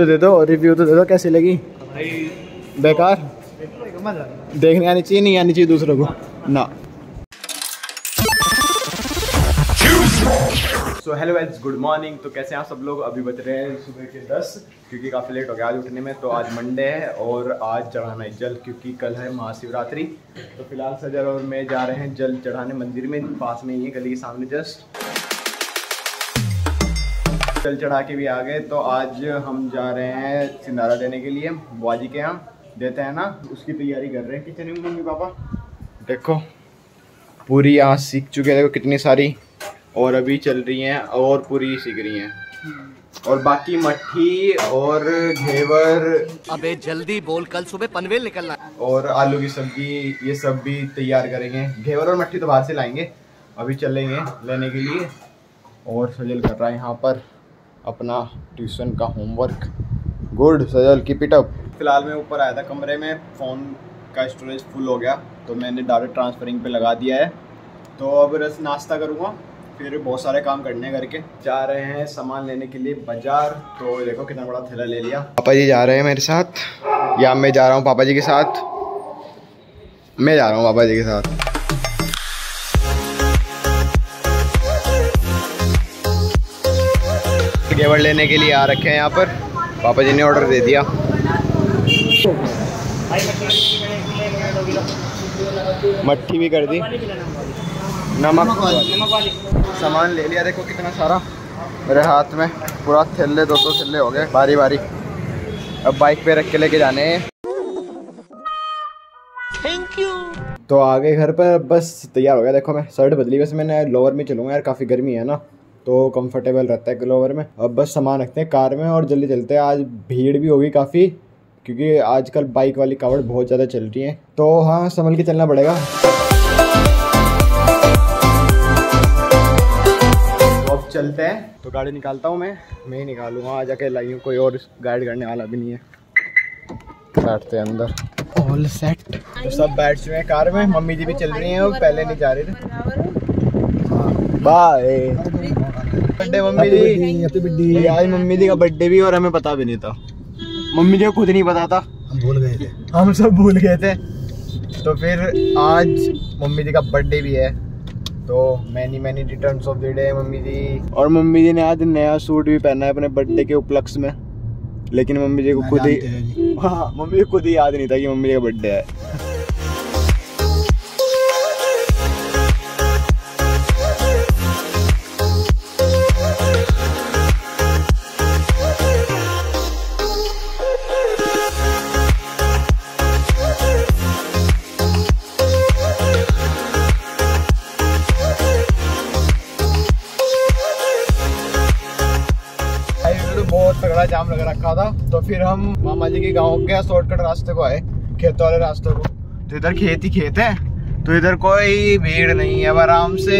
तो दे दो और रिव्यू तो दे दो, कैसी लगी? बेकार, देखने आनी चाहिए, नहीं आनी चाहिए दूसरों को ना। So hello guys, good morning. तो कैसे हैं आप सब लोग? अभी बज रहे हैं सुबह के 10, क्योंकि काफ़ी लेट हो गया आज उठने में। तो आज मंडे है और आज चढ़ाना है जल, क्योंकि कल है महाशिवरात्रि। तो फिलहाल सजल और मैं जा रहे हैं जल चढ़ाने मंदिर में, पास में ही है, गली के सामने जस्ट। जल चढ़ा के भी आ गए। तो आज हम जा रहे हैं सिंधारा देने के लिए, बुआ जी के यहाँ देते हैं ना, उसकी तैयारी कर रहे हैं किचन में मम्मी पापा। देखो पूरी यहाँ सीख चुके हैं, देखो कितनी सारी, और अभी चल रही हैं और पूरी सीख रही हैं, और बाकी मट्ठी और घेवर। अबे जल्दी बोल, कल सुबह पनवेल निकलना। और आलू की सब्जी ये सब भी तैयार करेंगे। घेवर और मट्ठी तो बाहर से लाएंगे, अभी चलेंगे लेने के लिए। और सजल कर रहा है यहाँ पर अपना ट्यूशन का homework. Good Sajal, keep it up. फिलहाल मैं ऊपर आया था कमरे में, फ़ोन का स्टोरेज फुल हो गया तो मैंने डायरेक्ट ट्रांसफरिंग पे लगा दिया है। तो अब बस नाश्ता करूँगा, फिर बहुत सारे काम करने करके जा रहे हैं सामान लेने के लिए बाजार। तो देखो कितना बड़ा थैला ले लिया। पापा जी जा रहे हैं मेरे साथ, या मैं जा रहा हूँ पापा जी के साथ। मैं जा रहा हूँ पापा जी के साथ। घेवर लेने के लिए आ रखे हैं यहाँ पर, पापा जी ने ऑर्डर दे दिया। मट्ठी भी कर दी, नमक वाली। सामान ले लिया, देखो कितना सारा मेरे हाथ में, पूरा थैले, दो दो थैले हो गए बारी बारी। अब बाइक पे रख के लेके जाने हैं। Thank you. तो आ गए घर पर, बस तैयार हो गया। देखो मैं शर्ट बदली, बस मैंने लोअर में चलूँगा यार, काफ़ी गर्मी है ना, तो कंफर्टेबल रहता है ग्लोवर में। अब बस सामान रखते हैं कार में और जल्दी चलते हैं। आज भीड़ भी होगी काफ़ी, क्योंकि आजकल बाइक वाली कावड़ बहुत ज़्यादा चल रही है, तो हाँ संभल के चलना पड़ेगा। तो अब चलते हैं। तो गाड़ी निकालता हूँ मैं ही निकालूंगा, आज अकेला ही हूँ, कोई और गाइड करने वाला भी नहीं है। बैठते हैं अंदर। All set. तो सब बैठ चुके हैं कार में, मम्मी जी भी चल रही हैं और पहले नहीं जा रही थी। बाय। बर्थडे मम्मी जी, आज मम्मी जी का बर्थडे भी, और हमें पता भी नहीं था, मम्मी जी को खुद नहीं पता था, हम भूल गए थे, हम सब भूल गए थे। तो फिर आज मम्मी जी का बर्थडे भी है, तो many returns of the day mummy जी। और मम्मी जी ने आज नया सूट भी पहना है अपने बर्थडे के उपलक्ष्य में, लेकिन मम्मी जी को खुद ही, हाँ मम्मी जी खुद ही याद नहीं था कि मम्मी जी का बर्थडे है। बड़ा जाम लग रखा था, तो फिर हम मामा जी के गांव के शॉर्टकट रास्ते को आए, खेतों वाले रास्ते को। तो इधर खेत ही खेत है, तो इधर कोई भीड़ नहीं है, अब आराम से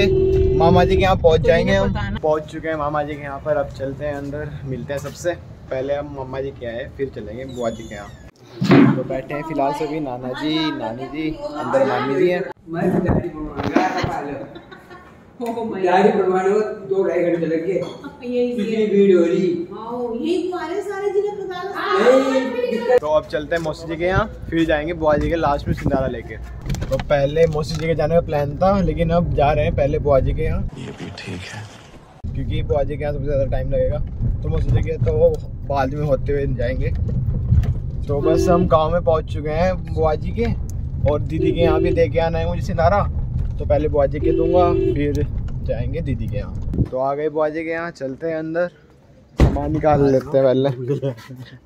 मामा जी के यहाँ पहुँच जाएंगे। हम पहुँच चुके हैं मामा जी के यहाँ पर, अब चलते हैं अंदर, मिलते हैं सबसे। पहले हम मामा जी के आए, फिर चलेंगे बुआ जी के यहाँ। तो बैठे हैं फिलहाल सभी, नाना जी नानी जी अंदर, मामी जी है। दो ढाई घंटे लग गए, सारे। तो अब चलते हैं मौसी जी के यहाँ, फिर जाएंगे बुआ जी के लास्ट में सिंधारा लेके। तो पहले मौसी जी के जाने का प्लान था, लेकिन अब जा रहे हैं पहले बुआ जी के यहाँ, ये भी ठीक है, क्योंकि बुआ जी के यहाँ सबसे ज्यादा टाइम लगेगा। तो मौसी जी के तो वो बाद में होते हुए जाएंगे। तो बस हम गाँव में पहुँच चुके हैं बुआ जी के, और दीदी के यहाँ भी दे के आना है मुझे सिंधारा, तो पहले बुआ जी के दूंगा, फिर जाएंगे दीदी के यहाँ। तो आ गए बुआ जी के यहाँ, चलते हैं अंदर, सामान निकाल लेते हैं पहले।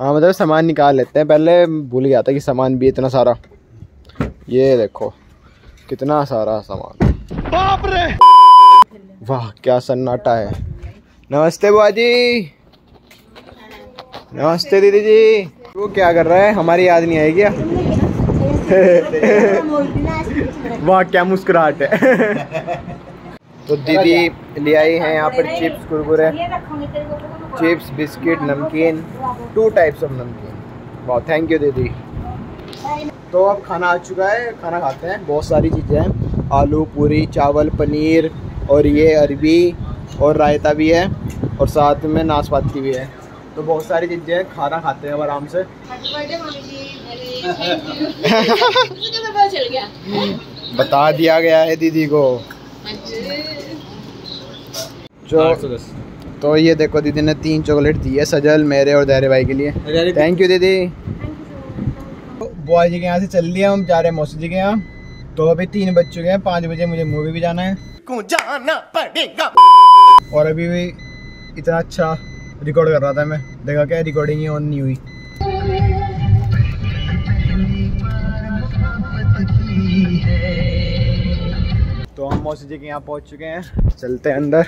हाँ मतलब सामान निकाल लेते हैं पहले, भूल गया था कि सामान भी इतना सारा। ये देखो कितना सारा सामान, बाप रे, वाह क्या सन्नाटा है। नमस्ते बुआ जी। नमस्ते दीदी जी। वो क्या कर रहा है, हमारी याद नहीं आई क्या? वाह क्या मुस्कुराहट है। तो दीदी ले आई है यहाँ पर चिप्स, कुरकुरे, चिप्स, बिस्किट, नमकीन, 2 टाइप्स ऑफ नमकीन। वाह थैंक यू दीदी। तो अब खाना आ चुका है, खाना खाते हैं। बहुत सारी चीज़ें हैं, आलू पूरी, चावल, पनीर, और ये अरबी, और रायता भी है, और साथ में नाशपाती भी है। तो बहुत सारी चीजें खाना खाते हैं आराम से। बता दिया गया है दीदी को। तो ये देखो दीदी ने 3 चॉकलेट दी है सजल, मेरे और दायरे भाई के लिए। थैंक यू दीदी। बुआ जी के यहाँ से चल लिया, हम जा रहे हैं मौसी जी के यहाँ। तो अभी 3 बज चुके हैं, 5 बजे मुझे मूवी भी जाना है, जाना पड़ेगा। और अभी भी इतना अच्छा रिकॉर्ड कर रहा था मैं, देखा क्या रिकॉर्डिंग ही ऑन नहीं हुई। तो हम मौसी जी के यहाँ पहुँच चुके हैं, चलते हैं अंदर।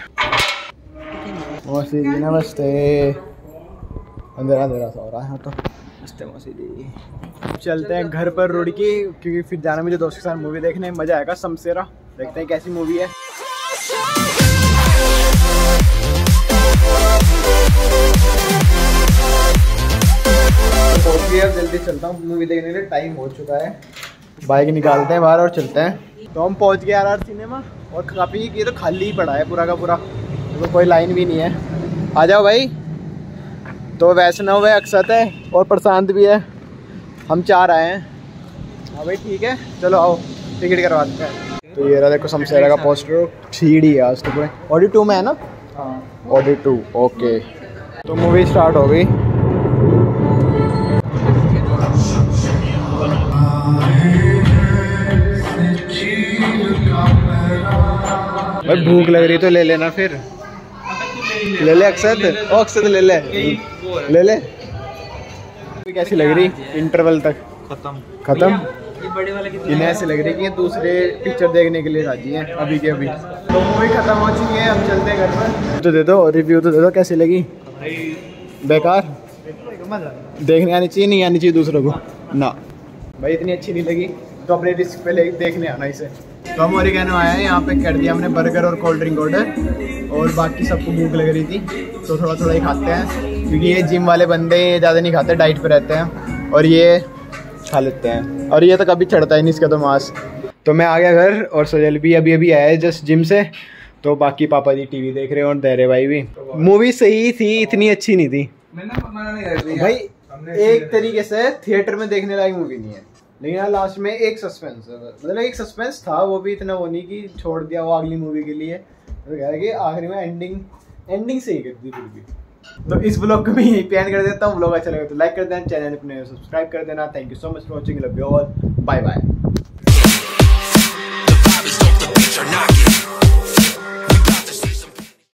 मौसी जी नमस्ते। अंदर अंधेरा सा हो रहा है यहाँ तो। नमस्ते मौसी जी। चलते हैं घर पर रुड़की, क्योंकि फिर जाना मुझे दोस्त के साथ मूवी देखने, मज़ा आएगा। समसेरा देखते हैं कैसी मूवी है। जल्दी चलता हूँ मूवी देखने के लिए, टाइम हो चुका है। बाइक निकालते हैं बाहर और चलते हैं। तो हम पहुँच गए आर आर सिनेमा, और काफ़ी ये तो खाली ही पड़ा है पूरा का पूरा, तो कोई लाइन भी नहीं है। आ जाओ भाई। तो वैष्णव है, अक्षत है और प्रशांत भी है, हम 4 आए हैं। हाँ भाई ठीक है, चलो आओ टिकट करवा देते हैं। तो ये रहा देखो समसेरा का पोस्टर, 3D है आज तो पूरे। ऑडी 2 में है ना? हाँ ऑडी 2। ओके तो मूवी स्टार्ट हो गई। भाई भूख लग रही तो ले लेना, फिर ले ले अक्षत। ओ अक्षत ले ले ले ले। कैसी लग रही इंटरवल तक? खत्म खत्म। इन्हें ऐसी लग रही कि दूसरे पिक्चर देखने के लिए राजी हैं अभी के अभी। तो मूवी खत्म हो चुकी है, हम चलते हैं घर पर। तो दे दो रिव्यू, तो दे दो कैसी लगी? बेकार, देखने आनी चाहिए नहीं आनी चाहिए दूसरों को ना। भाई इतनी अच्छी नहीं लगी तो अपने रिस्क पे ले देखने आना इसे। तो हम ओरिगेनो आया है, यहाँ पे कर दिया हमने बर्गर और कोल्ड ड्रिंक ऑर्डर, और बाकी सबको भूख लग रही थी तो थोड़ा थोड़ा ही खाते हैं, क्योंकि ये जिम वाले बंदे ये ज़्यादा नहीं खाते, डाइट पे रहते हैं, और ये खा लेते हैं। और ये तो कभी चढ़ता ही नहीं इसका तो मांस। तो मैं आ गया घर, और सजल भी अभी अभी आया है जस्ट जिम से। तो बाकी पापा जी टीवी देख रहे हैं और धैर्य भाई भी। मूवी सही थी, इतनी अच्छी नहीं थी भाई, एक तरीके से थिएटर में देखने लायक मूवी नहीं है। लेकिन यार लास्ट में एक सस्पेंस, मतलब एक सस्पेंस था, वो भी इतना वो नहीं कि छोड़ दिया वो अगली मूवी के लिए। तो कह रहा कि आखिरी में एंडिंग सही कर दी फिर भी। तो इस ब्लॉग को मैं यहीं पे एंड कर देता हूँ। ब्लॉग अच्छा लगे तो लाइक कर देना, चैनल अपने सब्सक्राइब कर देना। Thank you so much for watching, love you all, bye bye.